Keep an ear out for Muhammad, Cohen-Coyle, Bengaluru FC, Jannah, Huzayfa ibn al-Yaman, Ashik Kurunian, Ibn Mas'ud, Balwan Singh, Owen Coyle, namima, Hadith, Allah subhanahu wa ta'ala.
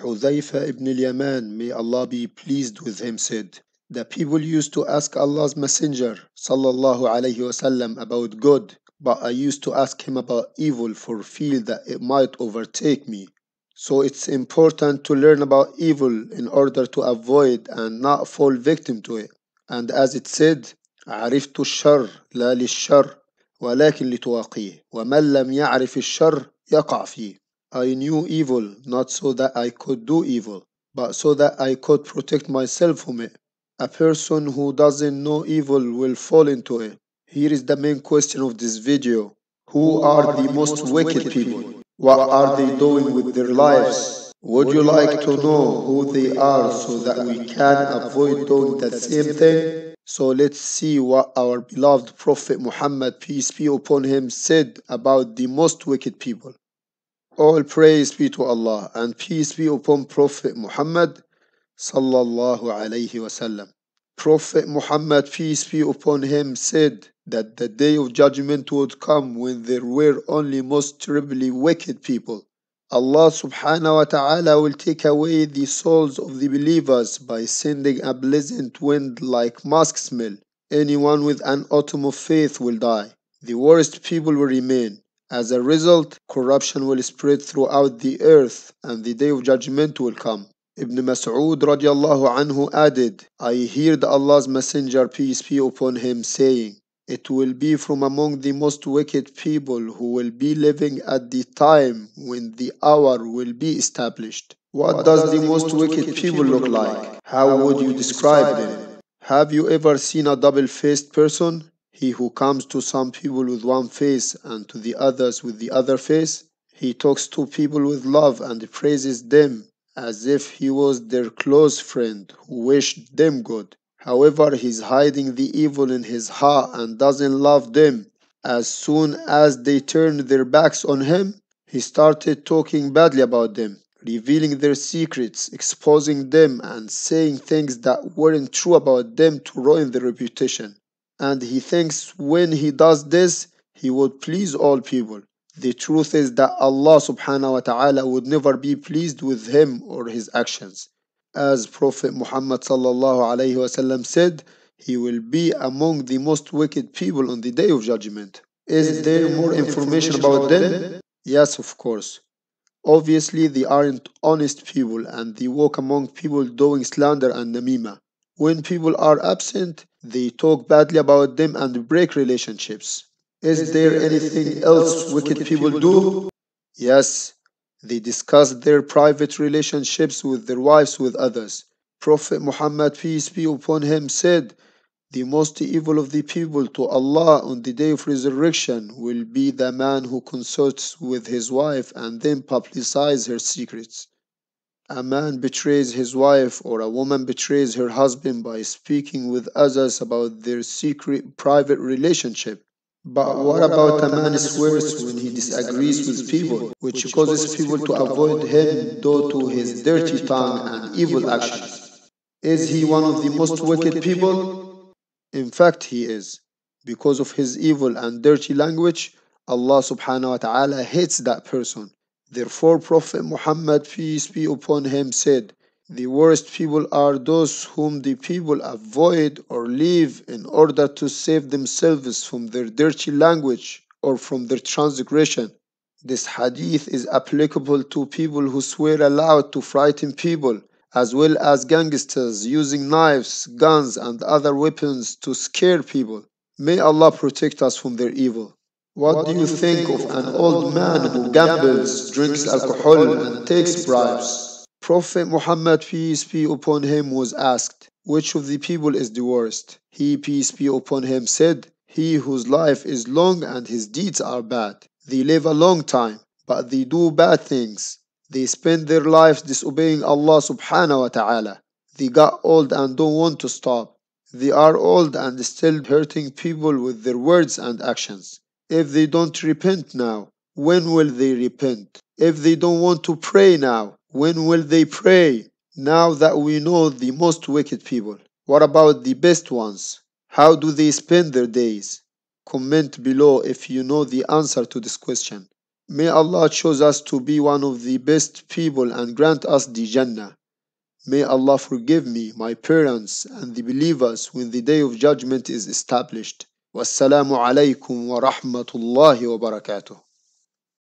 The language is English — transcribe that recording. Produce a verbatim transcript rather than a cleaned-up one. Huzayfa ibn al-Yaman, may Allah be pleased with him, said, "The people used to ask Allah's Messenger sallallahu alayhi wasallam about good, but I used to ask him about evil for fear that it might overtake me." So it's important to learn about evil in order to avoid and not fall victim to it. And as it said, عرفت الشر لا للشر ولكن لتواقيه ومن لم يعرف الشر يقع فيه. I knew evil not so that I could do evil, but so that I could protect myself from it. A person who doesn't know evil will fall into it. Here is the main question of this video. Who are the most wicked people? What are they doing with their lives? Would you like to know who they are so that we can avoid doing the same thing? So let's see what our beloved Prophet Muhammad, peace be upon him, said about the most wicked people. All praise be to Allah and peace be upon Prophet Muhammad sallallahu alayhi wasallam. Prophet Muhammad, peace be upon him, said that the day of judgment would come when there were only most terribly wicked people. Allah subhanahu wa ta'ala will take away the souls of the believers by sending a pleasant wind like musk smell. Anyone with an atom of faith will die. The worst people will remain. As a result, corruption will spread throughout the earth and the day of judgment will come. Ibn Mas'ud radiallahu anhu added, "I heard Allah's Messenger, peace be upon him, saying, it will be from among the most wicked people who will be living at the time when the hour will be established." What, what does, does the, the most, most wicked, wicked people look like? How, How would you describe them? Have you ever seen a double-faced person? He who comes to some people with one face and to the others with the other face? He talks to people with love and praises them, as if he was their close friend who wished them good. However, he's hiding the evil in his heart and doesn't love them. As soon as they turned their backs on him, he started talking badly about them, revealing their secrets, exposing them, and saying things that weren't true about them to ruin their reputation. And he thinks when he does this, he would please all people. The truth is that Allah subhanahu wa ta'ala would never be pleased with him or his actions. As Prophet Muhammad sallallahu alayhi wa sallam said, he will be among the most wicked people on the day of judgment. Is, is there, there more information, information about, about them? them? Yes, of course. Obviously, they aren't honest people and they walk among people doing slander and namima. When people are absent, they talk badly about them and break relationships. Is, Is there, there anything, anything else, else wicked, wicked people, people do? Yes, they discuss their private relationships with their wives with others. Prophet Muhammad, peace be upon him, said, "The most evil of the people to Allah on the day of resurrection will be the man who consorts with his wife and then publicizes her secrets." A man betrays his wife or a woman betrays her husband by speaking with others about their secret private relationship. But what about a man swears when he disagrees with people, which causes people to avoid him due to his dirty tongue and evil actions? Is he one of the most wicked people? In fact, he is. Because of his evil and dirty language, Allah subhanahu wa ta'ala hates that person. Therefore, Prophet Muhammad, peace be upon him, said, "The worst people are those whom the people avoid or leave in order to save themselves from their dirty language or from their transgression." This hadith is applicable to people who swear aloud to frighten people, as well as gangsters using knives, guns, and other weapons to scare people. May Allah protect us from their evil. What, what do you, do you think, think of an old man who gambles, drinks alcohol, and takes bribes? Prophet Muhammad, peace be upon him, was asked, "Which of the people is the worst?" He, peace be upon him, said, "He whose life is long and his deeds are bad. They live a long time, but they do bad things. They spend their lives disobeying Allah subhanahu wa ta'ala. They got old and don't want to stop. They are old and still hurting people with their words and actions. If they don't repent now, when will they repent? If they don't want to pray now, when will they pray?" Now that we know the most wicked people, what about the best ones? How do they spend their days? Comment below if you know the answer to this question. May Allah choose us to be one of the best people and grant us the Jannah. May Allah forgive me, my parents, and the believers when the day of judgment is established. Wassalamu alaykum wa rahmatullahi wa barakatuh.